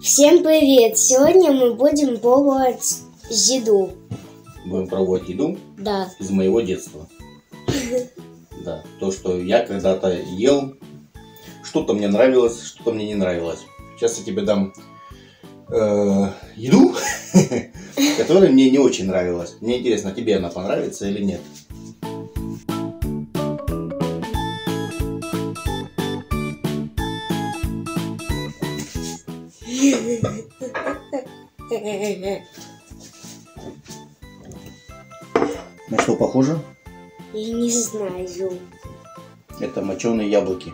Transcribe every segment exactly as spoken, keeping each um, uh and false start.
Всем привет! Сегодня мы будем пробовать еду. Будем пробовать еду? Да. Из моего детства. Да. То, что я когда-то ел, что-то мне нравилось, что-то мне не нравилось. Сейчас я тебе дам э, еду, которая мне не очень нравилась. Мне интересно, тебе она понравится или нет? На что похоже? Я не знаю. Это моченые яблоки.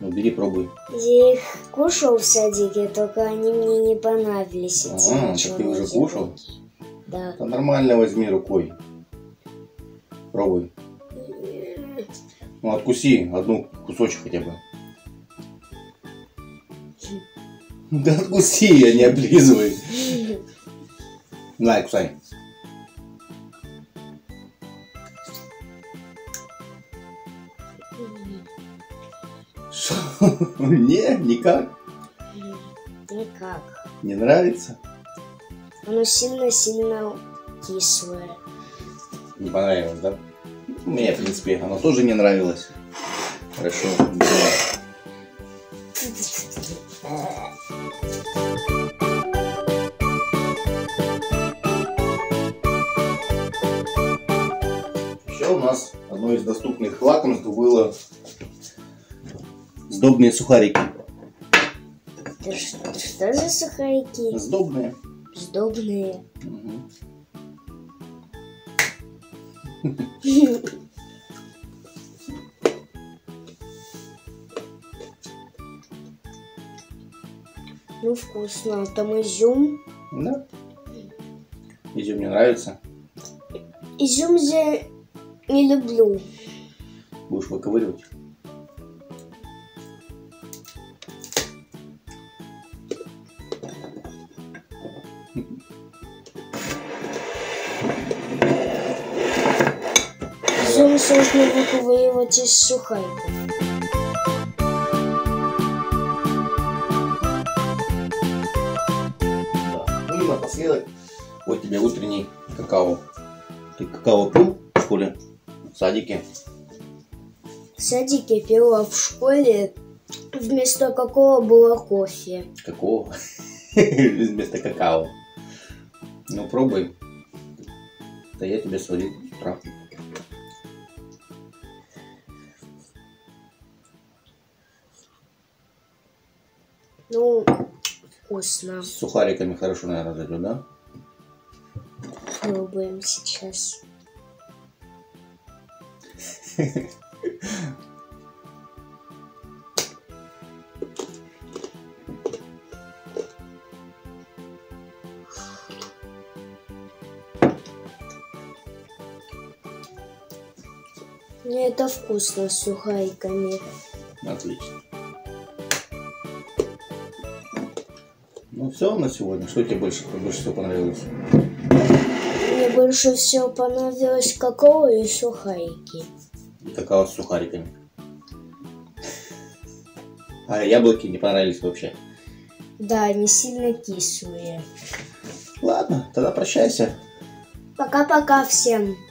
Ну, бери, пробуй. Я их кушал в садике, только они мне не понравились. А, так ты уже кушал? Да. Это нормально, возьми рукой. Пробуй. Ну, откуси одну кусочек хотя бы. Да откуси, я не облизываю. На, кусай. Шо? Не, никак. Никак. Не нравится? Оно сильно-сильно кислое. Не понравилось, да? Мне, в принципе, оно тоже не нравилось. Хорошо. Еще у нас одно из доступных лакомств было сдобные сухарики. Это что, что за сухарики? Сдобные. Сдобные. Угу. Ну, вкусно. Там изюм. Да. Изюм мне нравится. Изюм я не люблю. Будешь выковыривать? Изюм сложно выковыривать из сухариков. Напоследок, вот тебе утренний какао. Ты какао пил в школе? В садике? В садике пила, в школе вместо какого было кофе. Какого? Вместо какао. Ну пробуй. Да я тебе сварил утра. Ну... Вкусно. С сухариками хорошо, наверное, зайдет, да? Пробуем сейчас. Мне это вкусно с сухариками. Отлично. Ну все на сегодня. Что тебе больше, больше всего понравилось? Мне больше всего понравилось какао и сухарики. И какао с сухариками. А яблоки не понравились вообще? Да, они сильно кислые. Ладно, тогда прощайся. Пока-пока всем.